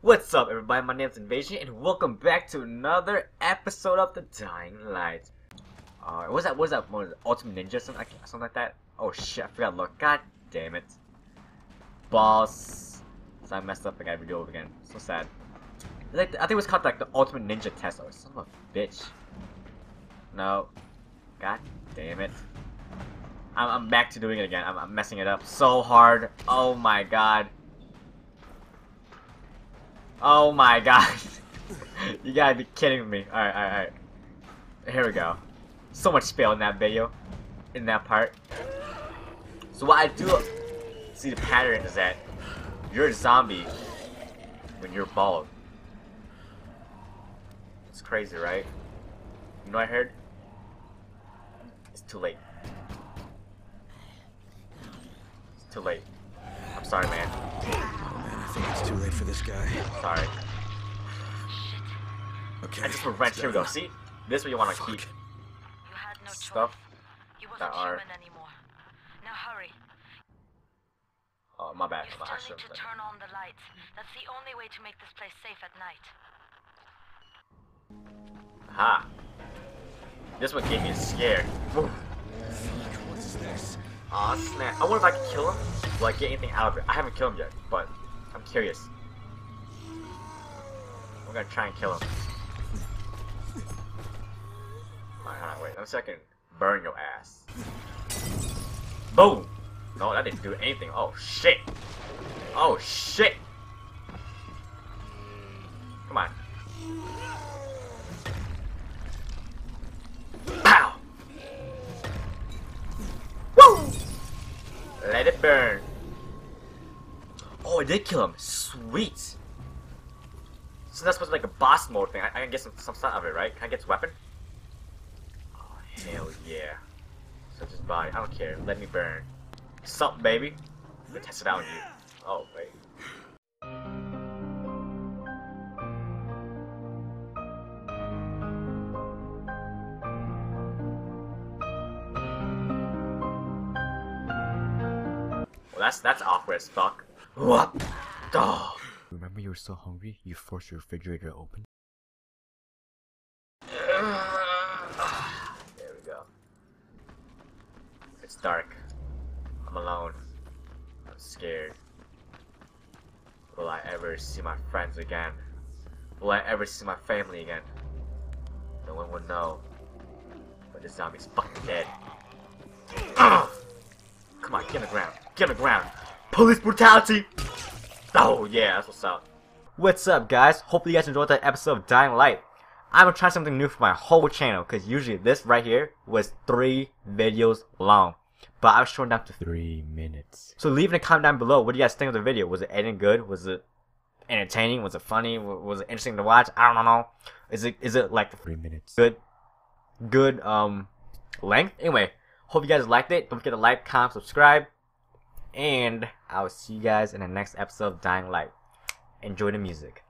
What's up everybody, my name's Invasion and welcome back to another episode of the Dying Light. Alright, what's that one? Ultimate Ninja, something like that? Oh shit, I forgot to look, god damn it. Boss. So I messed up, I gotta redo it again, so sad. Like, I think it was called like the Ultimate Ninja Test, oh son of a bitch. No. God damn it. I'm back to doing it again, I'm messing it up so hard, oh my god. Oh my god. You gotta be kidding me. Alright, alright, alright. Here we go. So much fail in that video. In that part. So what I do see the pattern is that you're a zombie when you're bald. It's crazy, right? You know what I heard? It's too late. It's too late. I'm sorry, man. It's too late for this guy. Sorry. Okay. I just went right. Here we go. See? This is what you want to keep. You had no stuff. You weren't human anymore. Now hurry. Oh, my bad. You still need to turn on the lights. That's the only way to make this place safe at night. Ha. This one gave me scared. What is this? Aw, snap. I wonder if I can kill him. Will I get anything out of it? I haven't killed him yet, but I'm curious. We're gonna try and kill him. Alright, wait, 1 second. Burn your ass. Boom! No, that didn't do anything. Oh shit! Oh shit! Come on. Pow! Woo! Let it burn. Oh, I did kill him. Sweet. So that's supposed to be like a boss mode thing. I can get some stuff out of it, right? Can I get his weapon? Oh, hell yeah. Such as body. I don't care. Let me burn. Something, baby. I'm gonna test it out on you. Oh, wait. Well, that's awkward as fuck. What the? Remember you were so hungry, you forced your refrigerator open? There we go. It's dark. I'm alone. I'm scared. Will I ever see my friends again? Will I ever see my family again? No one will know. But this zombie's fucking dead. Come on, get on the ground. Get on the ground. Police brutality! Oh yeah, that's what's up. What's up guys? Hopefully you guys enjoyed that episode of Dying Light. I'm gonna try something new for my whole channel because usually this right here was 3 videos long. But I was shortened down to 3 minutes. So leave in a comment down below what do you guys think of the video. Was it ending good? Was it entertaining? Was it funny? Was it interesting to watch? I don't know. Is it like 3 minutes? Good length? Anyway, hope you guys liked it. Don't forget to like, comment, subscribe. And I'll see you guys in the next episode of Dying Light. Enjoy the music.